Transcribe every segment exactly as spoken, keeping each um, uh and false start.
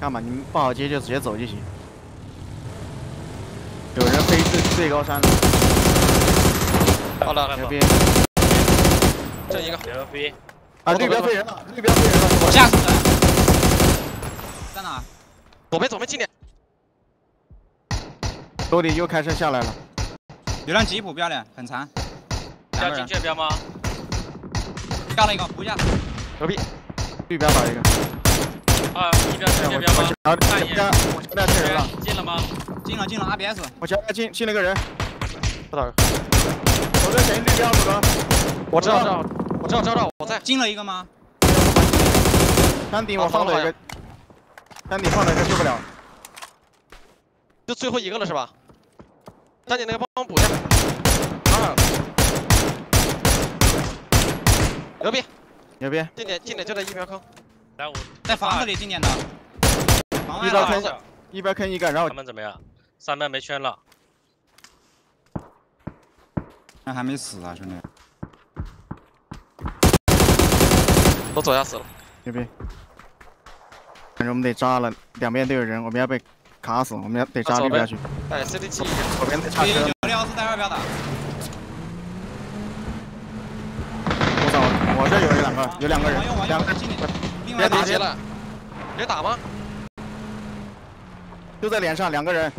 干嘛？你们不好接就直接走就行。有人飞至最高山了。好了，牛逼！这一个牛逼！啊，绿标飞人了，绿标飞人了，我吓死了。在哪？左边，左边近点。兜里又开车下来了。有辆吉普标的，很长。要精确标吗？下了一个，不下。牛逼！绿标打一个。 啊！一标一标吗？我看一下，我前面进人了，进了吗？进了进了 ，R B S。我前面进进了个人，不打。我在前面对标什么？我知道知道，我知道知道，我在。进了一个吗？山顶我放了一个，山顶放了一个救不了，就最后一个了是吧？山顶那个帮我补一下。啊！牛逼！牛逼！近点近点就在一标坑。 来，我在房子里进点的，房外了，一边坑一个，然后他们怎么样？三边没圈了，那还没死啊，兄弟！我左下死了，牛逼！感觉我们得扎了，两边都有人，我们要被卡死，我们要得扎绿标去。哎 ，C D 七，左边在插车。九六幺是在二标打。我操，我这有两个，有两个人，两个人。 别打劫了，别打吗？就在脸上，两个人，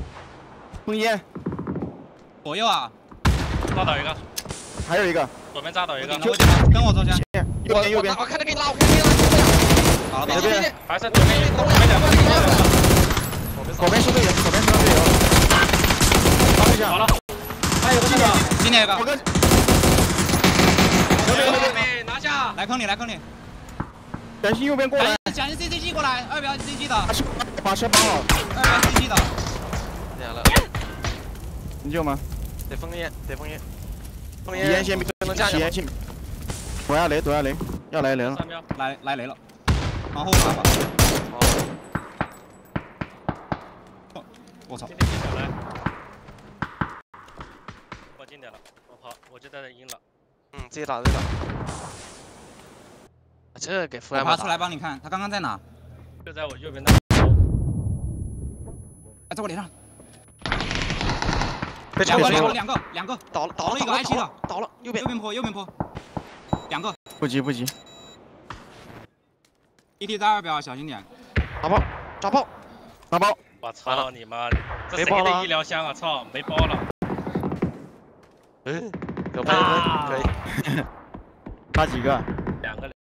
封烟，左右啊，抓倒一个，还有一个，左边抓倒一个，跟我中间，右边右边，我看着给你拉，我看着给你拉，好，左边，还是左边，左边两个，左边是队友，左边是队友，看一下，好了，还有一个，今天一个，我跟，拿下，来坑里，来坑里。 小心右边过来！小心 C C G 过来，二标 C C G 的。把车绑好。二标 C C G 的。点了。你救吗？得封烟，得封烟。封烟。烟先别能加烟先。躲下雷，躲下雷，要来雷了。三标，来来雷了。往后爬吧。哦。我操！我进点了，我跑，我就在那阴了。嗯，自己打自己打。 这给福来爬出来帮你看，他刚刚在哪？就在我右边那。哎，在我脸上。两个，两个，两个，两个，倒了，倒了一个 I C 了，倒了，右边，右边坡，右边坡，两个。不急不急。E D 在二标，小心点。打爆，打爆，打爆！我操你妈！这谁的医疗箱啊？操，没包了。嗯，有包可以。打几个？